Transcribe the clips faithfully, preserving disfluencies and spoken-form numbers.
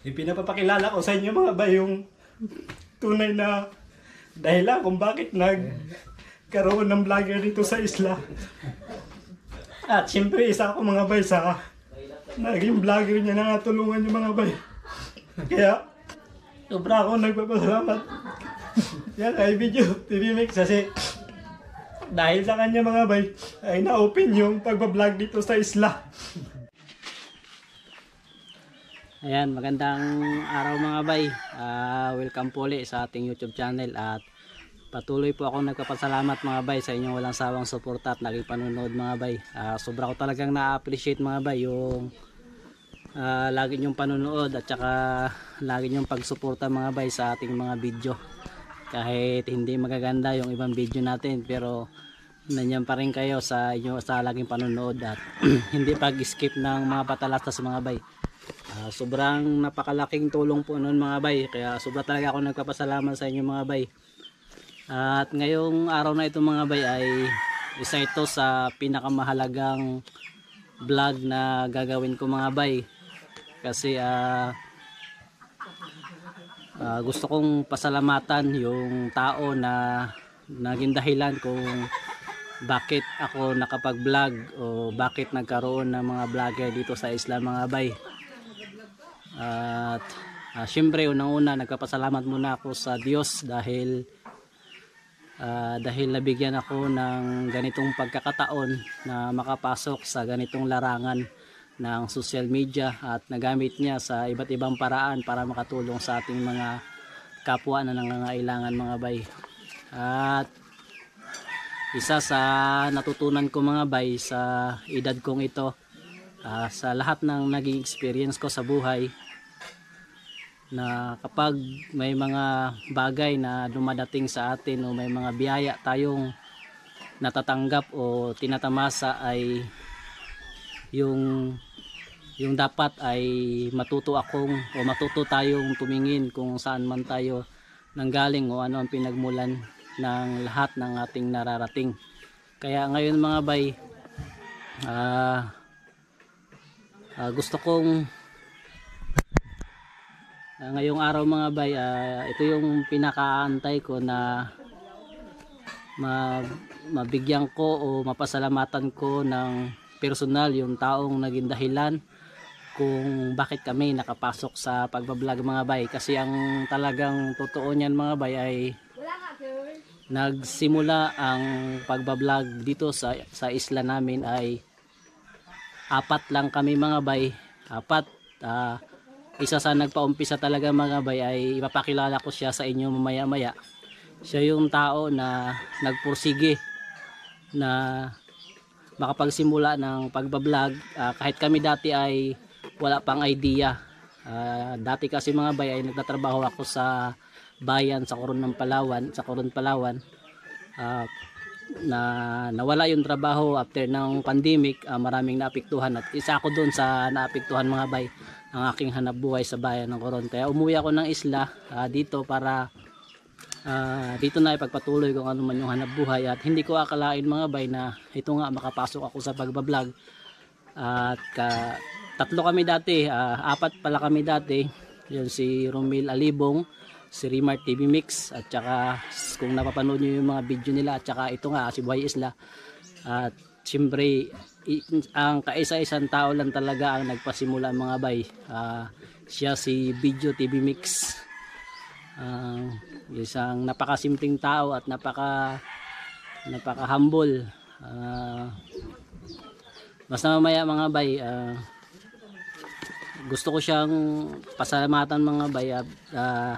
Ipinapapakilala ko sa inyo mga ba yung tunay na dahilan kung bakit nagkaroon ng vlogger dito sa isla. At siyempre isa ako mga bay sa naging vlogger niya na natulungan yung mga bay. Kaya sobra ako nagpapasalamat. Yan ay Video T V Mix kasi dahil sa kanya mga bay ay na-open yung pagbablog dito sa isla. Ayan, magandang araw mga bay. Uh, welcome po ulit sa ating YouTube channel at patuloy po ako nagpapasalamat mga bay sa inyong walang sawang suporta at naging panunood mga bay. Uh, sobra ko talagang na-appreciate mga bay yung uh, lagi nyong panunood at saka lagi nyong pagsuporta mga bay sa ating mga video. Kahit hindi magaganda yung ibang video natin pero nandiyan pa rin kayo sa inyo sa laging panunood at hindi pag-skip ng mga patalastas mga bay. Uh, sobrang napakalaking tulong po noon mga bay, kaya sobra talaga ako nagpapasalamat sa inyo mga bay. At ngayong araw na ito mga bay ay isa ito sa pinakamahalagang vlog na gagawin ko mga bay kasi uh, uh, gusto kong pasalamatan yung tao na naging dahilan kung bakit ako nakapag vlog o bakit nagkaroon ng mga vlogger dito sa isla mga bay. At uh, syempre unang-una nagpapasalamat muna ako sa Diyos dahil uh, dahil nabigyan ako ng ganitong pagkakataon na makapasok sa ganitong larangan ng social media at nagamit niya sa iba't ibang paraan para makatulong sa ating mga kapwa na nangangailangan mga bay. At isa sa natutunan ko mga bay sa edad kong ito, uh, sa lahat ng naging experience ko sa buhay, na kapag may mga bagay na dumadating sa atin o may mga biyaya tayong natatanggap o tinatamasa ay yung yung dapat ay matuto akong o matuto tayong tumingin kung saan man tayo nanggaling o ano ang pinagmulan ng lahat ng ating nararating. Kaya ngayon mga bay uh, uh, gusto kong Uh, ngayong araw mga bay, uh, ito yung pinakaantay ko na ma mabigyan ko o mapasalamatan ko ng personal yung taong naging dahilan kung bakit kami nakapasok sa pagbablog mga bay. Kasi ang talagang totoo niyan mga bay ay nagsimula ang pagbablog dito sa, sa isla namin ay apat lang kami mga bay. Apat. Uh, isa sa nagpaumpisa talaga mga bay ay ipapakilala ko siya sa inyo mamaya maya. Siya yung tao na nagpursige na makapagsimula ng pagbablog uh, kahit kami dati ay wala pang idea. Uh, dati kasi mga bay ay nagtatrabaho ako sa bayan sa Coron ng Palawan, sa Coron Palawan. Uh, na nawala yung trabaho after ng pandemic, uh, maraming naapektuhan at isa ako doon sa naapektuhan mga bay, ang aking hanap buhay sa bayan ng Coron. Kaya umuwi ako ng isla uh, dito para uh, dito na ipagpatuloy kung ano man yung hanap buhay at hindi ko akalain mga bay na ito nga makapasok ako sa pagbablog. At uh, tatlo kami dati, uh, apat pala kami dati, yun si Romil Alibong, si Remart T V Mix at saka kung napapanood nyo yung mga video nila at saka ito nga si Buhay Isla. At siyempre ang kaisa-isang tao lang talaga ang nagpasimula mga bay, uh, siya si Video T V Mix, uh, isang napakasimpleng tao at napaka napaka humble. Uh, basta mamaya mga bay uh, gusto ko siyang pasalamatan mga bay at uh,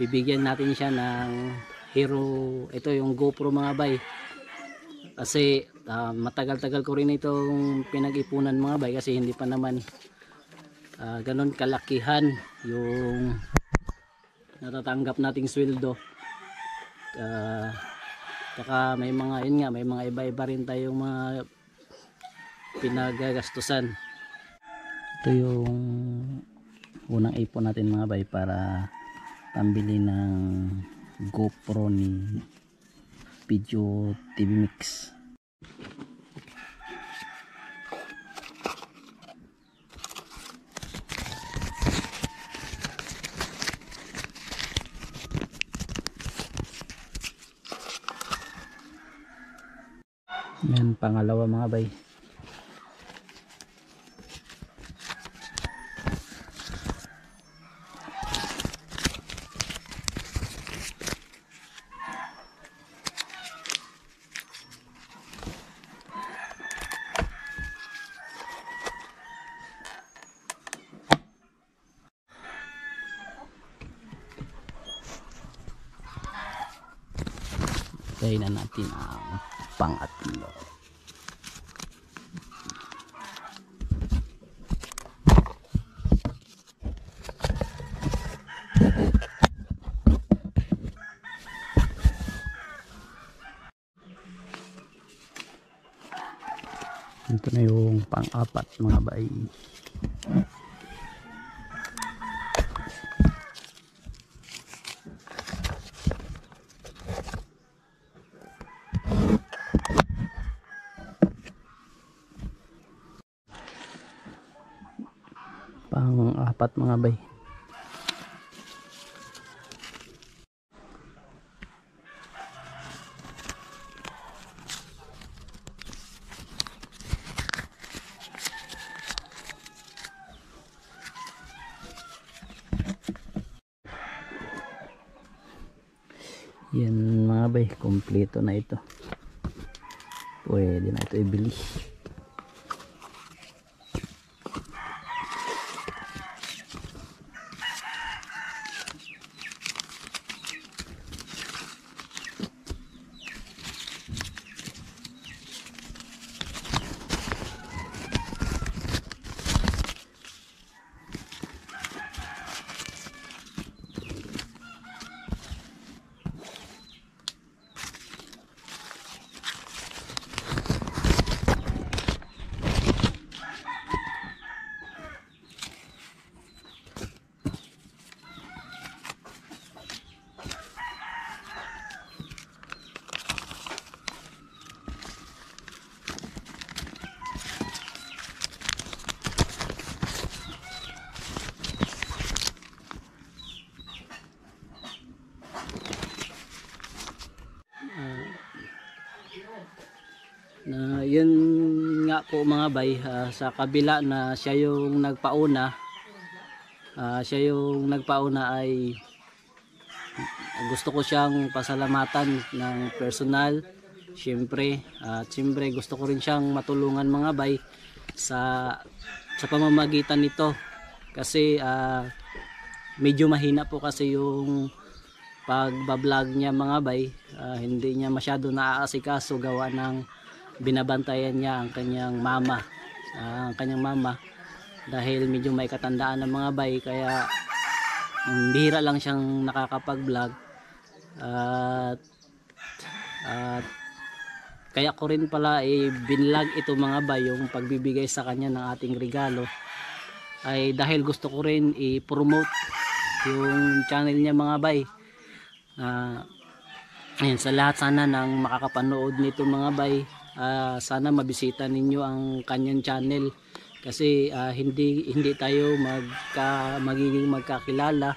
bibigyan natin siya ng hero, ito yung GoPro mga bay. Kasi uh, matagal-tagal ko rin itong pinag-ipunan mga bay kasi hindi pa naman uh, ganun kalakihan yung natatanggap nating sweldo. Uh, saka may mga yun nga, may mga iba-iba rin tayong mga pinagagastusan. Ito yung unang ipon natin mga bay para pambili ng GoPro ni Video T V Mix. Ayan, pangalawa mga bay. Tayin na natin ang pangatlo. Ito na yung pang-apat mga bay. Pang-apat mga bay. Yan mga bay, kompleto na ito. Pwede na ito ibili. Na uh, yun nga po mga bay, uh, sa kabila na siya yung nagpauna, uh, siya yung nagpauna ay gusto ko siyang pasalamatan ng personal, syempre at uh, syempre gusto ko rin siyang matulungan mga bay sa sa pamamagitan nito kasi uh, medyo mahina po kasi yung pagbablog niya mga bay, uh, hindi niya masyado naaasikaso gawa ng binabantayan niya ang kanyang mama, uh, ang kanyang mama dahil medyo may katandaan ng mga bay kaya um, bihira lang siyang nakakapag-vlog at uh, uh, kaya ko rin pala eh, binlog ito mga bay yung pagbibigay sa kanya ng ating regalo ay dahil gusto ko rin i-promote yung channel niya mga bay. Uh, ayun, sa lahat sana ng makakapanood nito mga bay, Uh, sana mabisita ninyo ang kanyang channel kasi uh, hindi hindi tayo magka, magiging magkakilala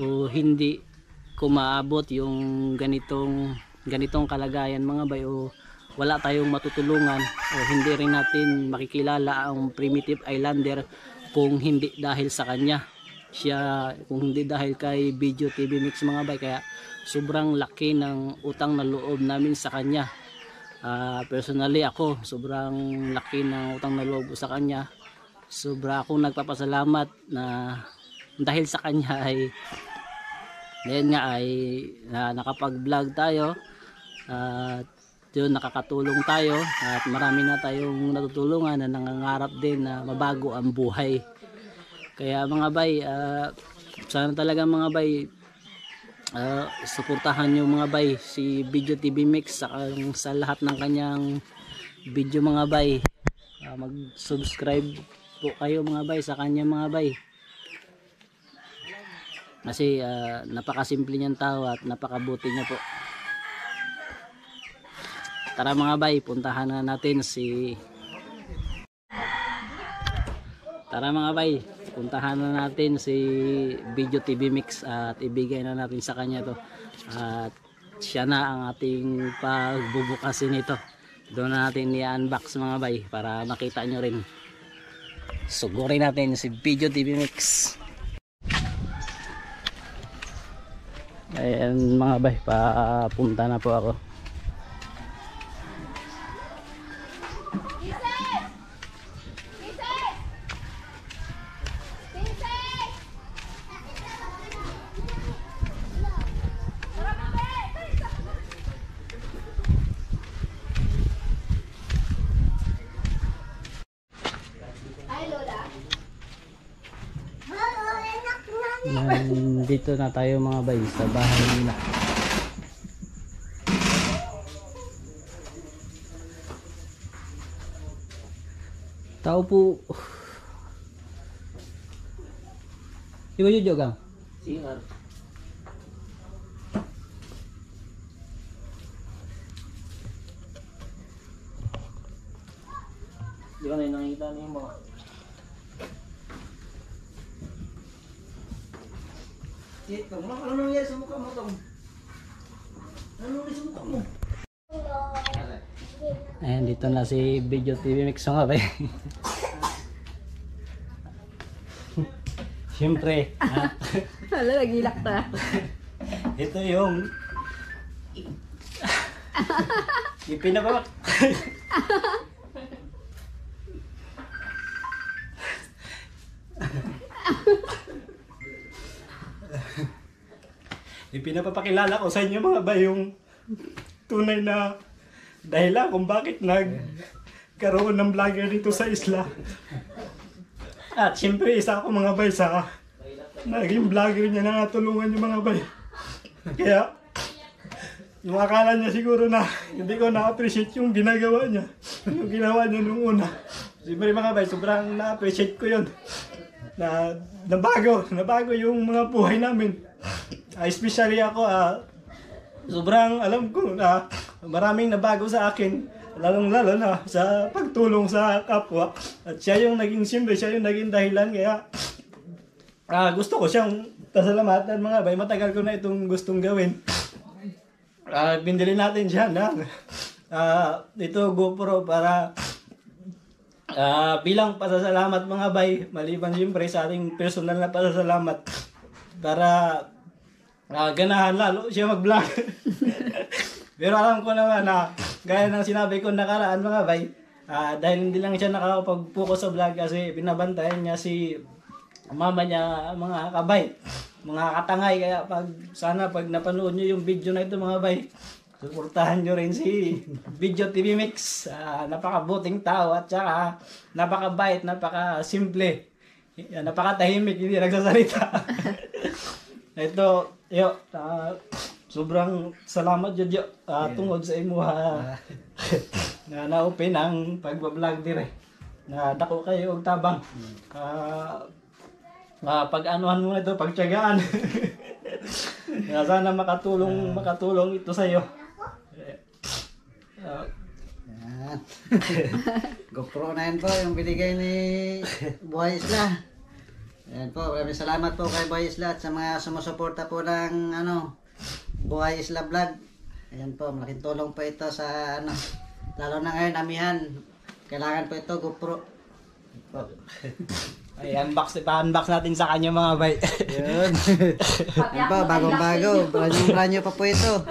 o hindi kumaabot yung ganitong ganitong kalagayan mga bay o wala tayong matutulungan o hindi rin natin makikilala ang Primitive Islander kung hindi dahil sa kanya siya, kung hindi dahil kay Video T V Mix mga bay. Kaya sobrang laki ng utang na loob namin sa kanya. Uh, personally ako sobrang laki ng utang na loob sa kanya, sobra akong nagpapasalamat na dahil sa kanya ay ngayon nga ay uh, nakapag vlog tayo at uh, yun, nakakatulong tayo at marami na tayong natutulungan na nangangarap din na mabago ang buhay. Kaya mga bay, uh, sana talaga mga bay Uh, suportahan nyo mga bay si Video T V Mix sa, sa lahat ng kanyang video mga bay. Uh, mag subscribe po kayo mga bay sa kanya mga bay kasi uh, napakasimple niyang tao at napakabuti niya po. Tara mga bay, puntahan na natin si tara mga bay puntahan na natin si Video T V Mix at ibigay na natin sa kanya to at siya na ang ating pagbubukasin nito. Doon natin i-unbox mga bay para makita nyo rin. Sugurin natin si Video T V Mix. Ayan mga bay, papunta na po ako. Dito na tayo mga bay sa bahay nila. Tao po. Iba yun jogang? Singer. Di ba na yung nakikita na yung mga? Itong mga ano nangyari sa mukha mo tong? Ano nangyari sa mukha mo? Ayan, dito na si Video T V Mix nga ba? Siyempre. Wala, nagilak ta. Ito yung ipinabak. Ipinapapakilala ko sa inyo mga ba yung tunay na dahilan kung bakit nagkaroon ng vlogger dito sa isla. At siyempre isa ako mga bay sa naging vlogger niya na natulungan yung mga bay. Kaya yung akala niya siguro na hindi ko na-appreciate yung ginagawa niya. Yung ginawa niya nung una. Siyempre mga bay, sobrang na-appreciate ko yun. Na nabago, nabago yung mga buhay namin. Especially ako, ah, sobrang alam ko na ah, maraming nabago sa akin, lalong lalo na sa pagtulong sa kapwa. At siya yung naging simple, siya yung naging dahilan. Kaya ah, gusto ko siyang pasalamatan mga bay. Matagal ko na itong gustong gawin. Ah, bindili natin siya na ah, ito GoPro para ah, bilang pasasalamat mga bay. Maliban siyempre sa ating personal na pasasalamat para Uh, ganahan lalo siya mag-vlog. Pero alam ko naman na gaya ng sinabi ko nakaraan mga bay, uh, dahil hindi lang siya nakakapag-focus sa vlog kasi binabantayan niya si mama niya mga kabay, mga katangay. Kaya pag, sana pag napanood niyo yung video na ito mga bay, suportahan niyo rin si Video T V Mix. Uh, napakabuting tao at saka napakabait, napakasimple, napakatahimik, hindi nagsasalita. Ito, yo, uh, sobrang salamat jud yo uh, tungod sa imuha na na-open ang pagbablog dire. Na dako kayo og tabang. Uh, uh, pag-anuhan mo ito, pagtiyagaan. Na sana makatulong, makatulong ito sa iyo. Uh, GoPro na yan po yung binigay ni Buhay Isla. Ayan po, maraming salamat po kay Buhay Isla at sa mga sumusuporta po ng ano, Buhay Isla Vlog. Ayan po, malaking tulong po ito sa ano, lalo na ngayon, amihan. Kailangan po ito, GoPro. Ay, unbox, ipa-unbox natin sa kanya mga bay. Yun. Ayan po, bagong-bago. Brand-brand nyo pa po ito.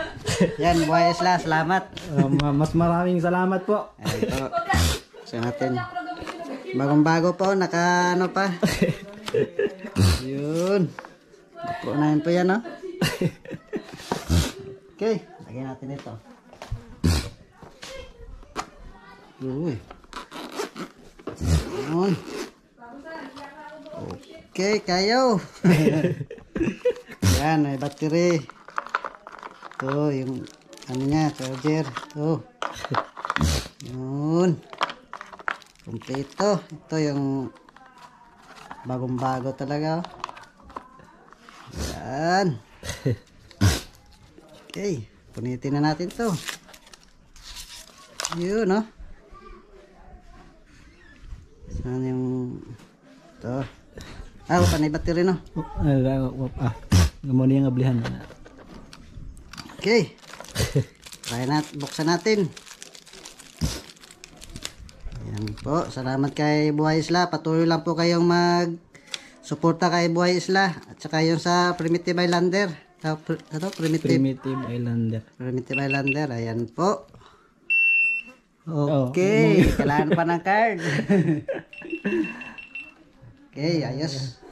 Ayan, Buhay Isla, salamat. Um, mas maraming salamat po. Ayan po. So natin, bagong-bago po, naka-ano pa. Yun. Kukunain po yan, no? Okay. Lagyan natin ito. Uy. Uy. Okay, kayo. Yan, may battery. Ito, yung ano niya, charger. Ito. Yun. Kompleto. Ito yung bagong-bago talaga. Ayan. Okay. Punitin na natin to. Yun, no? Saan yung ito? Ah, wala na yung battery, no? Ah, muna yung ablihan. Okay. Try natin. Buksan natin. Yan po, salamat kay Buhay Isla. Patuloy lang po kayong mag-suporta kay Buhay Isla at saka yung sa Primitive Islander. Ano? Primitive. Primitive Islander. Primitive Islander, ayan po. Okay, oh. Kailangan pa ng card. Okay, ayos.